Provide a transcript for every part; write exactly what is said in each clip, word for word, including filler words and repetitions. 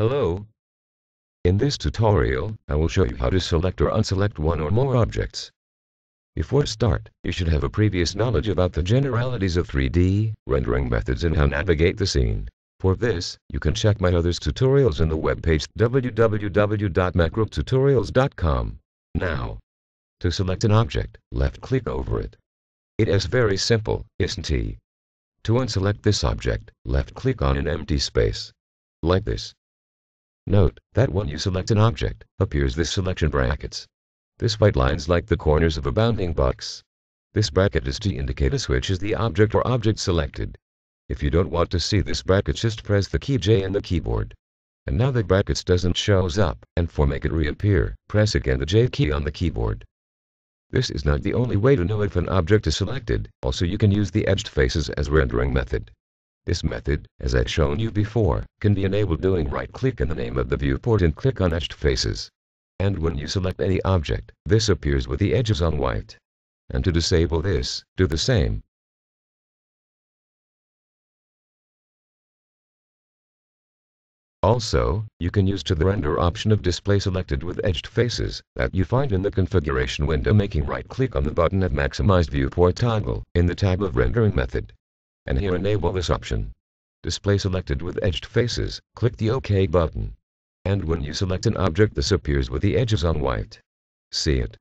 Hello. In this tutorial, I will show you how to select or unselect one or more objects. Before start, you should have a previous knowledge about the generalities of three D rendering methods and how to navigate the scene. For this, you can check my other tutorials on the webpage w w w dot macro tutorials dot com. Now, to select an object, left-click over it. It is very simple, isn't it? To unselect this object, left-click on an empty space. Like this. Note that when you select an object, appears this selection brackets. This white lines like the corners of a bounding box. This bracket is to indicate a switch is the object or object selected. If you don't want to see this bracket, just press the key J on the keyboard. And now the brackets doesn't shows up, and for make it reappear, press again the J key on the keyboard. This is not the only way to know if an object is selected, also you can use the edged faces as rendering method. This method, as I've shown you before, can be enabled doing right-click in the name of the viewport and click on Edged Faces. And when you select any object, this appears with the edges on white. And to disable this, do the same. Also, you can use to the render option of display selected with edged faces, that you find in the configuration window making right-click on the button of Maximized Viewport toggle, in the tab of rendering method. And here enable this option. Display selected with edged faces, click the OK button. And when you select an object, this appears with the edges on white. See it?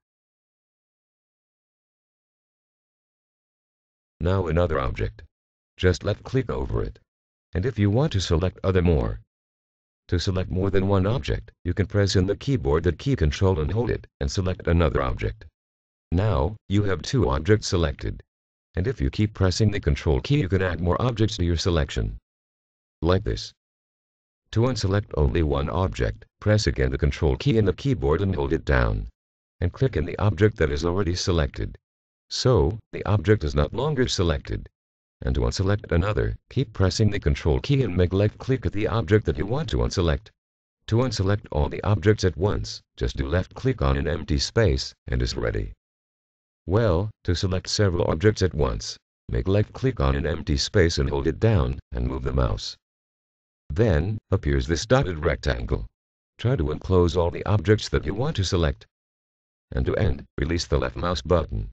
Now another object. Just left click over it. And if you want to select other more. To select more than one object, you can press in the keyboard that key control and hold it, and select another object. Now, you have two objects selected. And if you keep pressing the control key, you can add more objects to your selection. Like this. To unselect only one object, press again the control key in the keyboard and hold it down. And click in the object that is already selected. So, the object is not longer selected. And to unselect another, keep pressing the control key and make left click at the object that you want to unselect. To unselect all the objects at once, just do left click on an empty space, and is ready. Well, to select several objects at once, make left-click on an empty space and hold it down, and move the mouse. Then, appears this dotted rectangle. Try to enclose all the objects that you want to select. And to end, release the left mouse button.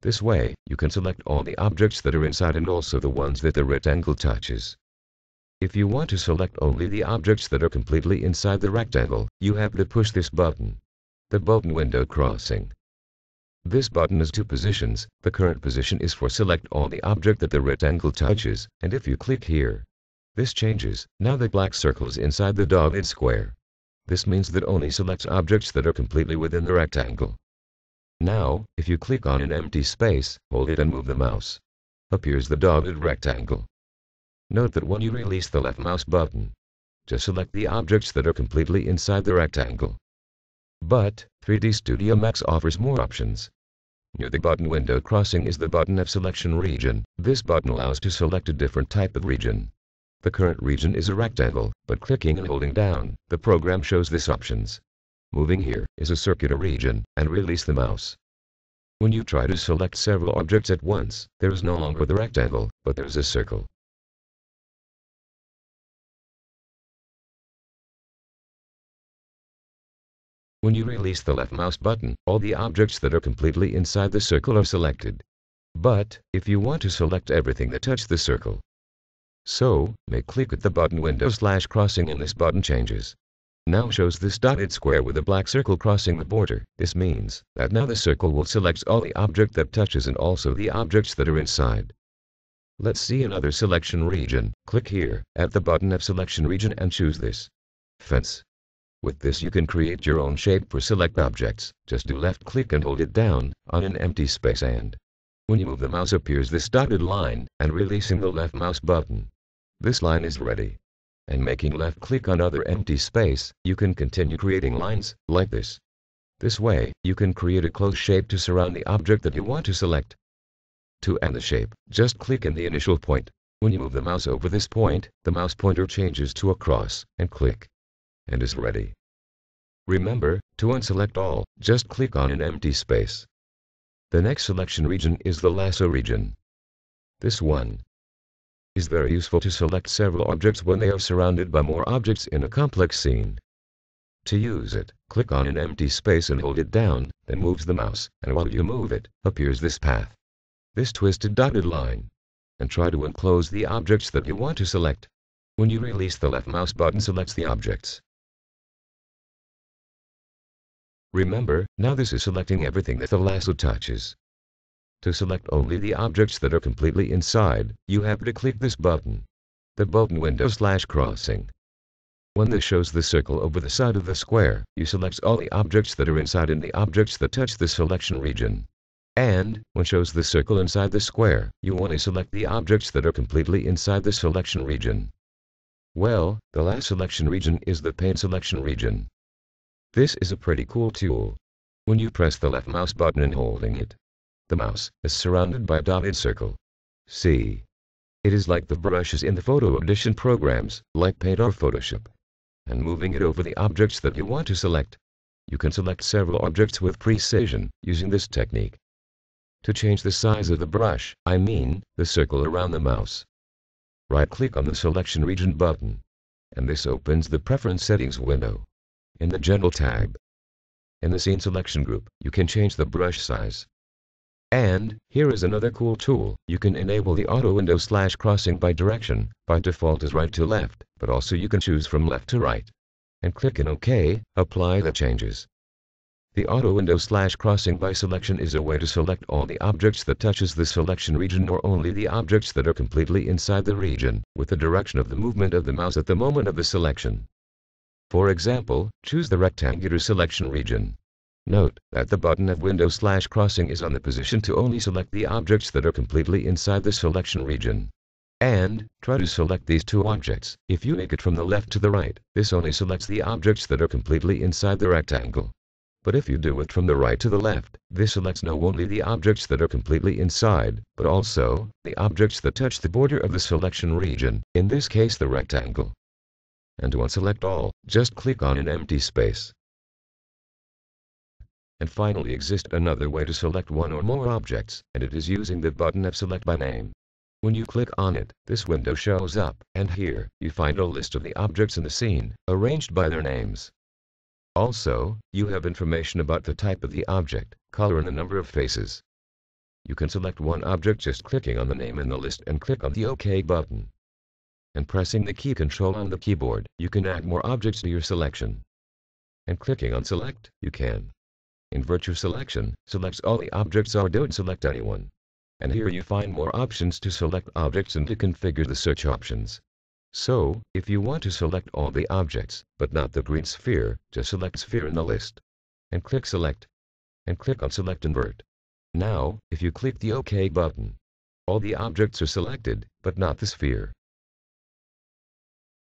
This way, you can select all the objects that are inside and also the ones that the rectangle touches. If you want to select only the objects that are completely inside the rectangle, you have to push this button. The button window crossing. This button has two positions, the current position is for select all the object that the rectangle touches, and if you click here, this changes, now the black circle is inside the dotted square. This means that only selects objects that are completely within the rectangle. Now, if you click on an empty space, hold it and move the mouse. Appears the dotted rectangle. Note that when you release the left mouse button, just select the objects that are completely inside the rectangle. But, three D Studio Max offers more options. Near the button window crossing is the button of selection region. This button allows to select a different type of region. The current region is a rectangle, but clicking and holding down, the program shows this options. Moving here is a circular region, and release the mouse. When you try to select several objects at once, there is no longer the rectangle, but there is a circle. When you release the left mouse button, all the objects that are completely inside the circle are selected. But, if you want to select everything that touches the circle. So, make click at the button window slash crossing and this button changes. Now shows this dotted square with a black circle crossing the border. This means, that now the circle will select all the object that touches and also the objects that are inside. Let's see another selection region. Click here, at the button of selection region and choose this. Fence. With this you can create your own shape for select objects, just do left click and hold it down, on an empty space and. When you move the mouse appears this dotted line, and releasing the left mouse button. This line is ready. And making left click on other empty space, you can continue creating lines, like this. This way, you can create a closed shape to surround the object that you want to select. To end the shape, just click in the initial point. When you move the mouse over this point, the mouse pointer changes to a cross, and click. And is ready. Remember, to unselect all, just click on an empty space. The next selection region is the lasso region. This one. is very useful to select several objects when they are surrounded by more objects in a complex scene. To use it, click on an empty space and hold it down, then move the mouse, and while you move it, appears this path. This twisted dotted line. And try to enclose the objects that you want to select. When you release the left mouse button, selects the objects. Remember, now this is selecting everything that the lasso touches. To select only the objects that are completely inside, you have to click this button. The button window slash crossing. When this shows the circle over the side of the square, you select all the objects that are inside and the objects that touch the selection region. And, when shows the circle inside the square, you want to select the objects that are completely inside the selection region. Well, the last selection region is the paint selection region. This is a pretty cool tool. When you press the left mouse button and holding it, the mouse is surrounded by a dotted circle. See? It is like the brushes in the photo edition programs, like Paint or Photoshop. And moving it over the objects that you want to select. You can select several objects with precision, using this technique. To change the size of the brush, I mean, the circle around the mouse. Right-click on the Selection Region button. And this opens the Preference Settings window. In the General tab. In the Scene Selection group, you can change the brush size. And, here is another cool tool. You can enable the Auto Window Slash Crossing by direction, by default is right to left, but also you can choose from left to right. And click on OK, apply the changes. The auto window slash crossing by selection is a way to select all the objects that touches the selection region or only the objects that are completely inside the region, with the direction of the movement of the mouse at the moment of the selection. For example, choose the rectangular selection region. Note that the button of window slash crossing is on the position to only select the objects that are completely inside the selection region. And, try to select these two objects. If you make it from the left to the right, this only selects the objects that are completely inside the rectangle. But if you do it from the right to the left, this selects not only the objects that are completely inside, but also, the objects that touch the border of the selection region, in this case the rectangle. And to unselect all, just click on an empty space. And finally exists another way to select one or more objects, and it is using the button of Select by Name. When you click on it, this window shows up, and here, you find a list of the objects in the scene, arranged by their names. Also, you have information about the type of the object, color and the number of faces. You can select one object just clicking on the name in the list and click on the OK button. And pressing the key control on the keyboard, you can add more objects to your selection. And clicking on Select, you can invert your selection, select all the objects or don't select anyone. And here you find more options to select objects and to configure the search options. So, if you want to select all the objects, but not the green sphere, just select Sphere in the list. And click Select. And click on Select Invert. Now, if you click the OK button, all the objects are selected, but not the sphere.